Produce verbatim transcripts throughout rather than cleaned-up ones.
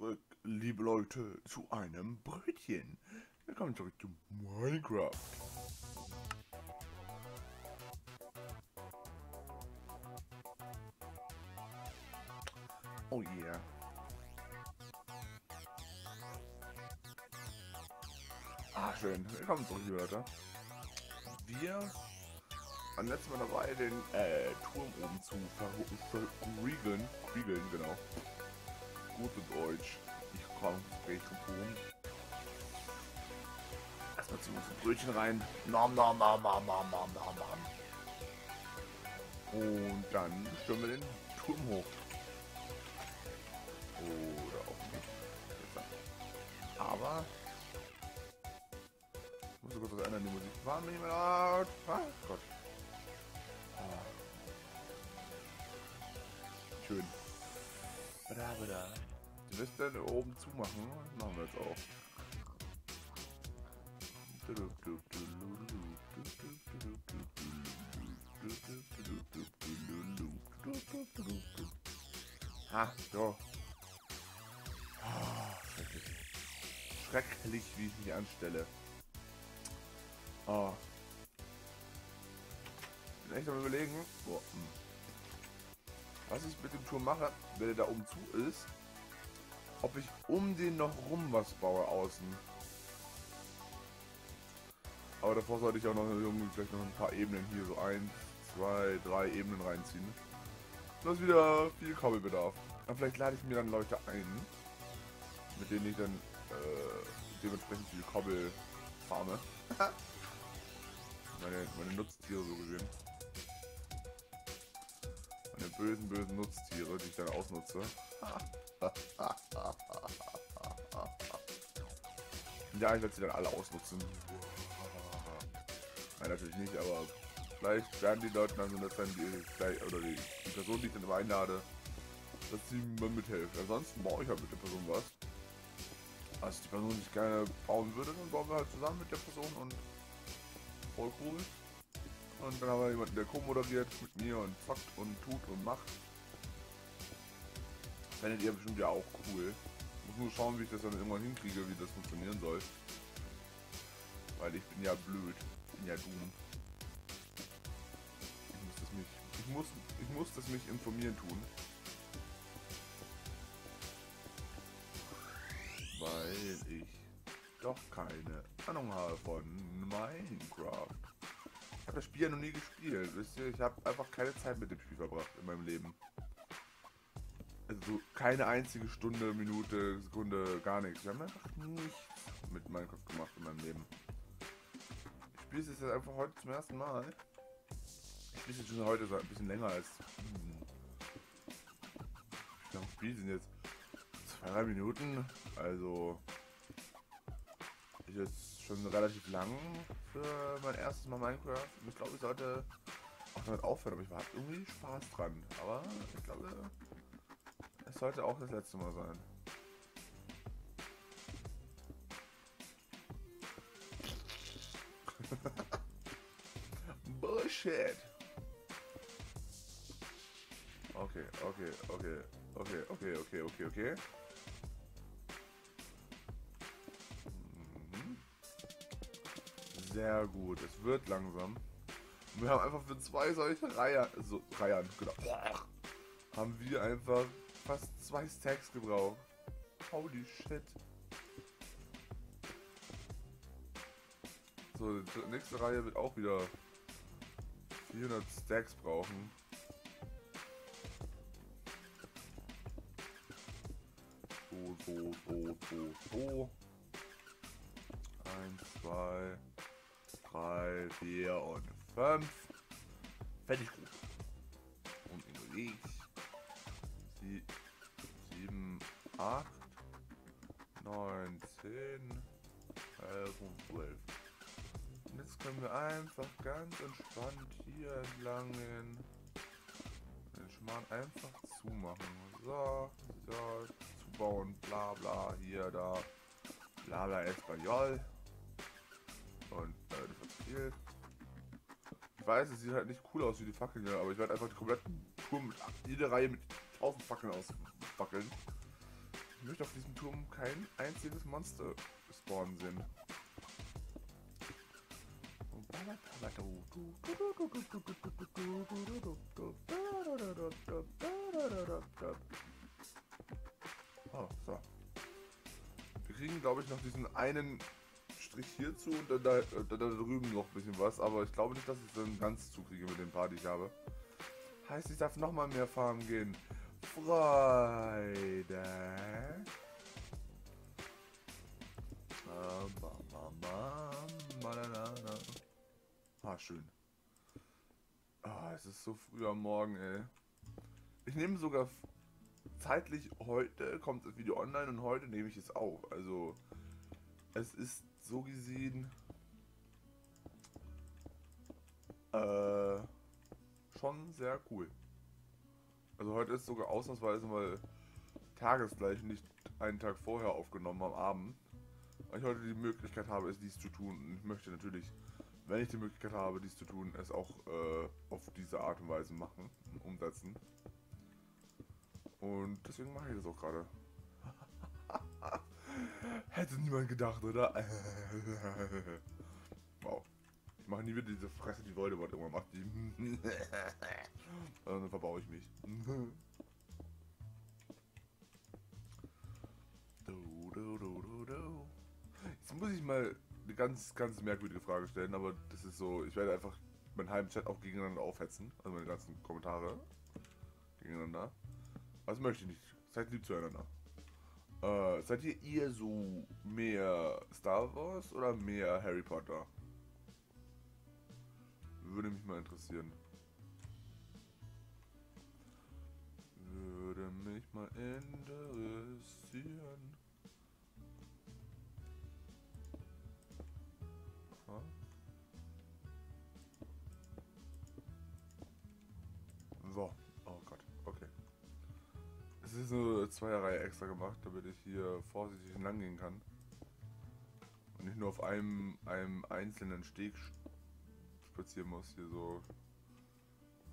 zurück, liebe Leute, zu einem Brötchen. Willkommen zurück zu Minecraft. Oh yeah. Ah, schön. Willkommen zurück, liebe Leute. Wir waren letztes Mal dabei, den äh, Turm oben zu verriegeln. Riegeln, genau. Gute Deutsch. Ich komme gleich zum Turm. Erstmal zu unseren Brötchen rein. Nom, nom, nom, nom, nom, nom, nom. Und dann stürmen wir den Turm hoch. Oder auch nicht. Aber ich muss sogar was ändern, die Musik war nicht mehr laut. Ah, Gott. Ah. Schön. Bada, bada. Die müssen dann oben zumachen. Das machen wir jetzt auch. Ha, so. Oh, schrecklich. Schrecklich, wie ich mich anstelle. Oh. Ich bin echt am Überlegen. Boah. Was ich mit dem Turm mache, wenn der da oben zu ist, ob ich um den noch rum was baue außen. Aber davor sollte ich auch noch vielleicht noch ein paar Ebenen hier so ein, zwei, drei Ebenen reinziehen. Das ist wieder viel Kabelbedarf. Aber vielleicht lade ich mir dann Leute ein, mit denen ich dann äh, dementsprechend viel Kabel farme. meine, meine Nutztiere so gesehen. Meine bösen, bösen Nutztiere, die ich dann ausnutze. Ja, ich werde sie dann alle ausnutzen. Nein, natürlich nicht, aber vielleicht werden die Leute dann so nett sein, die, oder die, die Person, die ich dann immer einlade, dass sie mir mithilft. Ansonsten baue ich halt mit der Person was. Also die Person, die ich gerne bauen würde, dann bauen wir halt zusammen mit der Person und voll cool. Und dann haben wir jemanden, der co-moderiert mit mir und zockt und tut und macht. Fändet ihr bestimmt ja auch cool. Muss nur schauen, wie ich das dann irgendwann hinkriege, wie das funktionieren soll. Weil ich bin ja blöd. Ja, du. Ich muss das mich, ich muss, ich muss das mich informieren tun. Weil ich doch keine Ahnung habe von Minecraft. Ich habe das Spiel ja noch nie gespielt, wisst ihr? Ich habe einfach keine Zeit mit dem Spiel verbracht in meinem Leben. Also keine einzige Stunde, Minute, Sekunde, gar nichts. Ich habe einfach nichts mit Minecraft gemacht in meinem Leben. Ich spiele es jetzt einfach heute zum ersten Mal. Ich spiele es schon heute so ein bisschen länger als. Ich glaube, Spiel sind jetzt zwei, drei Minuten. Also ist jetzt schon relativ lang für mein erstes Mal Minecraft. Und ich glaube, ich sollte auch damit aufhören, aber ich habe irgendwie Spaß dran. Aber ich glaube, es sollte auch das letzte Mal sein. Bullshit. Okay, okay, okay, okay, okay, okay, okay, okay. Mhm. Sehr gut, es wird langsam. Wir haben einfach für zwei solche Reihen, so Reihen, genau, haben wir einfach fast zwei Stacks gebraucht. Holy shit. So, die nächste Reihe wird auch wieder vierhundert Stacks brauchen. So, so, so, so, so. eins, zwei, drei, vier und fünf. Fertig gut. Und in die sieben, acht, neun, zehn, elf und zwölf. Jetzt können wir einfach ganz entspannt hier entlang gehen. Den Schmarrn einfach zumachen. So, so, zubauen, bla bla, hier, da. Bla bla, Espanol. Und, äh, das ist viel. Ich weiß, es sieht halt nicht cool aus wie die Fackeln hier, aber ich werde einfach die kompletten Turm mit jede Reihe mit tausend Fackeln ausfackeln. Ich möchte auf diesem Turm kein einziges Monster spawnen sehen. Oh, so. Wir kriegen, glaube ich, noch diesen einen Strich hierzu und dann da, da, da drüben noch ein bisschen was, aber ich glaube nicht, dass ich dann ganz zukriege mit dem Part, die ich habe. Heißt, ich darf noch mal mehr farmen gehen. Freude. Ah, schön. Ah, es ist so früh am Morgen, ey. Ich nehme sogar zeitlich heute, kommt das Video online und heute nehme ich es auf. Also, es ist so gesehen äh, schon sehr cool. Also heute ist sogar ausnahmsweise mal tagesgleich, nicht einen Tag vorher aufgenommen am Abend. Weil ich heute die Möglichkeit habe, es dies zu tun. Und ich möchte natürlich, wenn ich die Möglichkeit habe, dies zu tun, es auch äh, auf diese Art und Weise machen und umsetzen. Und deswegen mache ich das auch gerade. Hätte niemand gedacht, oder? Wow. Ich mache nie wieder diese Fresse, die Voldemort immer macht. Die dann verbaue ich mich. Jetzt muss ich mal eine ganz, ganz merkwürdige Frage stellen, aber das ist so, ich werde einfach meinen halben Chat auch gegeneinander aufhetzen. Also meine ganzen Kommentare gegeneinander. Was möchte ich nicht? Seid lieb zueinander. Äh, seid ihr ihr so mehr Star Wars oder mehr Harry Potter? Würde mich mal interessieren. Würde mich mal interessieren. Ha? So. Oh Gott. Okay. Es ist eine Zweierreihe extra gemacht, damit ich hier vorsichtig lang gehen kann. Und nicht nur auf einem, einem einzelnen Steg spazieren muss. Hier so.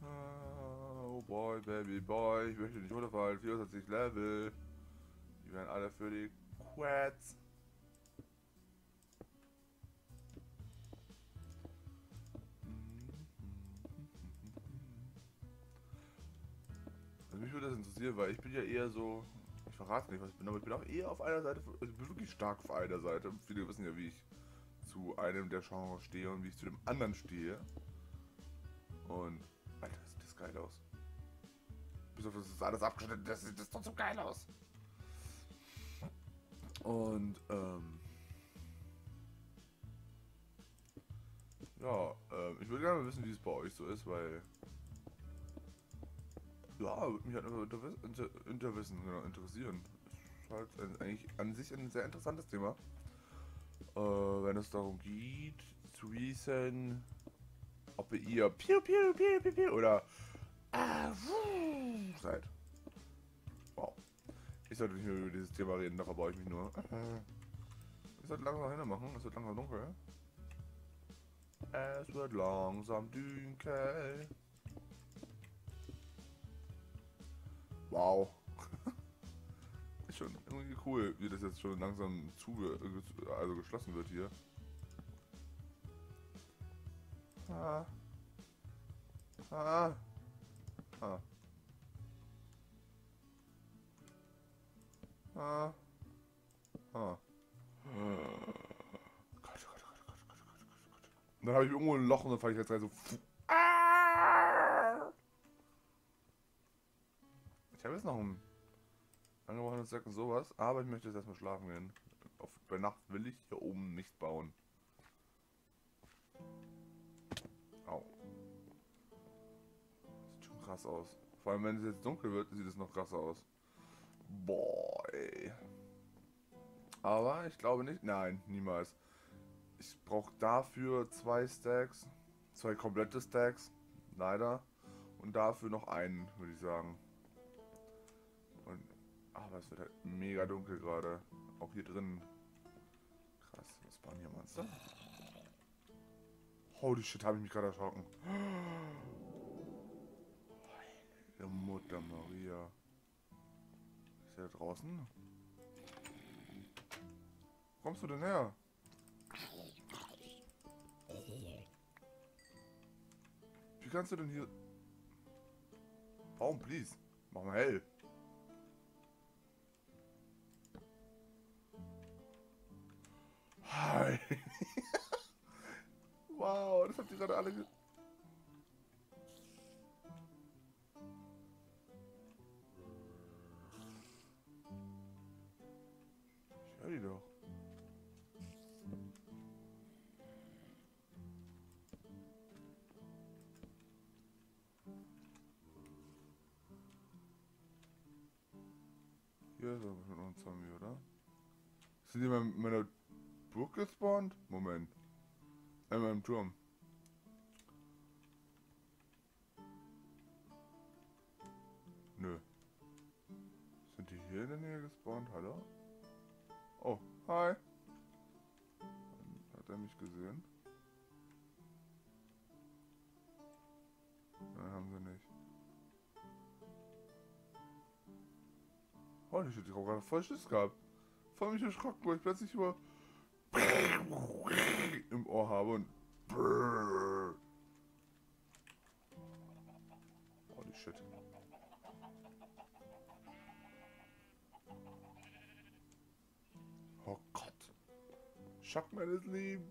Ah, oh boy, baby boy, ich möchte nicht runterfallen. vierundzwanzig Level. Die werden alle für die Quads. Also mich würde das interessieren, weil ich bin ja eher so, ich verrate nicht, was ich bin, aber ich bin auch eher auf einer Seite, also ich bin wirklich stark auf einer Seite. Viele wissen ja, wie ich zu einem der Genres stehe und wie ich zu dem anderen stehe. Und, Alter, sieht das geil aus. Bis auf das ist alles abgeschnitten, das sieht das trotzdem geil aus. Und, ähm... ja, ähm, ich würde gerne wissen, wie es bei euch so ist, weil... Ja, würde mich halt einfach inter interwissen, genau, interessieren. Ist halt eigentlich an sich ein sehr interessantes Thema. Äh, wenn es darum geht, zu wissen, ob ihr piu piu piu piu piu oder ah, seid. Wow. Ich sollte nicht mehr über dieses Thema reden, da verbaue ich mich nur. Ich sollte langsam hin machen, es wird langsam dunkel. Es wird langsam dunkel. Wow. Ist schon irgendwie cool, wie das jetzt schon langsam zuge also geschlossen wird hier. Ah. Ah. Ah. Ah. Ah. Gott, Gott, Gott, Gott, Gott, Gott, Gott. Dann habe ich irgendwo ein Loch und dann fange ich jetzt rein so. Ah! Ich habe jetzt noch ein angebrochenes und Sack und sowas, aber ich möchte jetzt erstmal schlafen gehen. Auf, bei Nacht will ich hier oben nicht bauen. Au. Sieht schon krass aus. Vor allem wenn es jetzt dunkel wird, sieht es noch krasser aus. Boah, ey. Aber ich glaube nicht. Nein, niemals. Ich brauche dafür zwei Stacks. Zwei komplette Stacks. Leider. Und dafür noch einen, würde ich sagen. Und, aber es wird halt mega dunkel gerade. Auch hier drin. Krass, was waren hier Monster? Holy shit, habe ich mich gerade erschrocken. Heilige Mutter Maria. Ist er da draußen? Wo kommst du denn her? Wie kannst du denn hier... Baum, please. Mach mal hell. Hi. Wow, das habt ihr gerade alle... Ge ich höre die doch. Hier ist aber schon ein Zombie, oder? Sind die in meiner Burg gespawnt? Moment. In meinem Turm. Nö. Sind die hier in der Nähe gespawnt? Hallo? Oh, hi. Hat er mich gesehen? Nein, haben sie nicht. Oh, ich hätte gerade voll Schiss gehabt. Voll mich erschrocken, weil ich plötzlich über... im Ohr habe und... Holy shit. Oh Gott. Schock meines Lebens.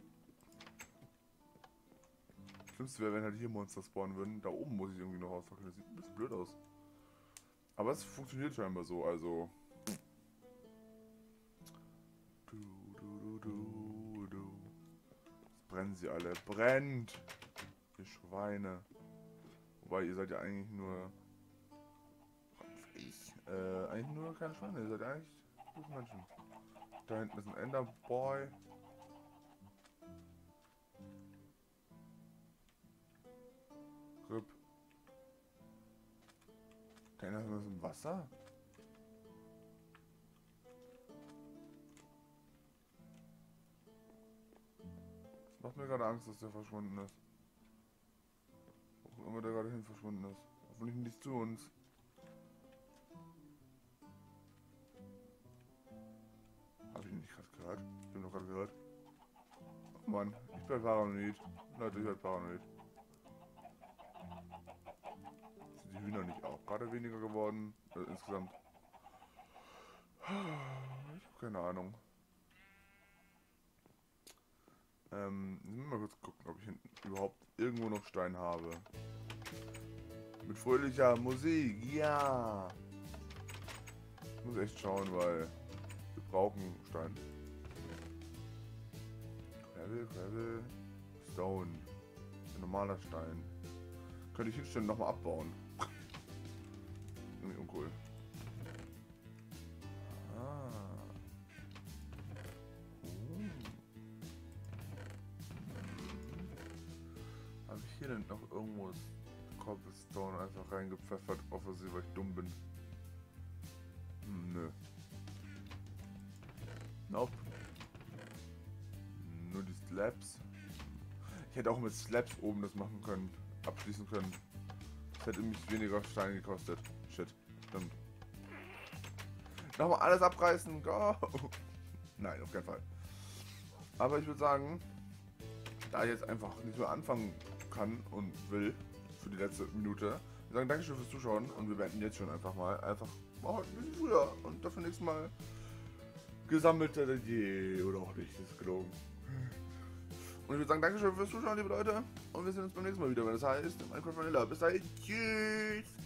Schlimmste wäre, wenn halt hier Monster spawnen würden. Da oben muss ich irgendwie noch ausfackeln. Das sieht ein bisschen blöd aus. Aber es funktioniert scheinbar so, also... Brennen sie alle. Brennt! Ihr Schweine. Wobei, ihr seid ja eigentlich nur... Ich, äh, eigentlich nur keine Schweine. Ihr seid eigentlich gute Menschen. Da hinten ist ein Enderboy. Rip. Der Enderboy ist im Wasser? Macht mir gerade Angst, dass der verschwunden ist. Wo immer der gerade hin verschwunden ist. Hoffentlich nicht zu uns. Hab ich ihn nicht gerade gehört? Ich hab ihn doch gerade gehört. Oh Mann, ich bin paranoid. Leute, ich bin paranoid. Sind die Hühner nicht auch gerade weniger geworden? Also insgesamt. Ich hab keine Ahnung. Ähm, mal kurz gucken, ob ich hinten überhaupt irgendwo noch Stein habe. Mit fröhlicher Musik, ja! Ich muss echt schauen, weil wir brauchen Stein. Gravel, Gravel, Stone. Ein normaler Stein. Könnte ich hinstellen nochmal abbauen. Irgendwie uncool. Hier denn noch irgendwo ist Cobblestone einfach reingepfeffert, offensichtlich, weil ich dumm bin. Hm, nö. Nope. Nur die Slabs. Ich hätte auch mit Slabs oben das machen können, abschließen können. Das hätte mich weniger Stein gekostet. Shit, stimmt. Nochmal alles abreißen, go! Nein, auf keinen Fall. Aber ich würde sagen, da ich jetzt einfach nicht mehr anfangen kann und will für die letzte Minute, wir sagen Dankeschön fürs Zuschauen und wir beenden jetzt schon einfach mal einfach oh, ein bisschen früher und dafür nächstes Mal gesammelte je oder auch nicht, das ist gelogen. Und ich würde sagen Dankeschön fürs Zuschauen, liebe Leute, und wir sehen uns beim nächsten Mal wieder, wenn das heißt Minecraft Vanilla. Bis dahin, tschüss!